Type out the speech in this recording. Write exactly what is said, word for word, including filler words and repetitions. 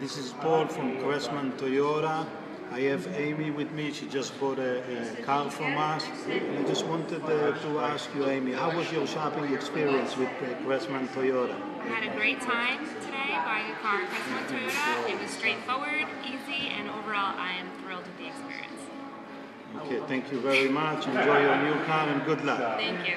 This is Paul from Crestmont Toyota. I have Amy with me. She just bought a, a car from us. And I just wanted uh, to ask you, Amy, how was your shopping experience with uh, Crestmont Toyota? I had a great time today buying a car at Crestmont Toyota. It was straightforward, easy, and overall I am thrilled with the experience. Okay, thank you very much. Enjoy your new car and good luck. Thank you.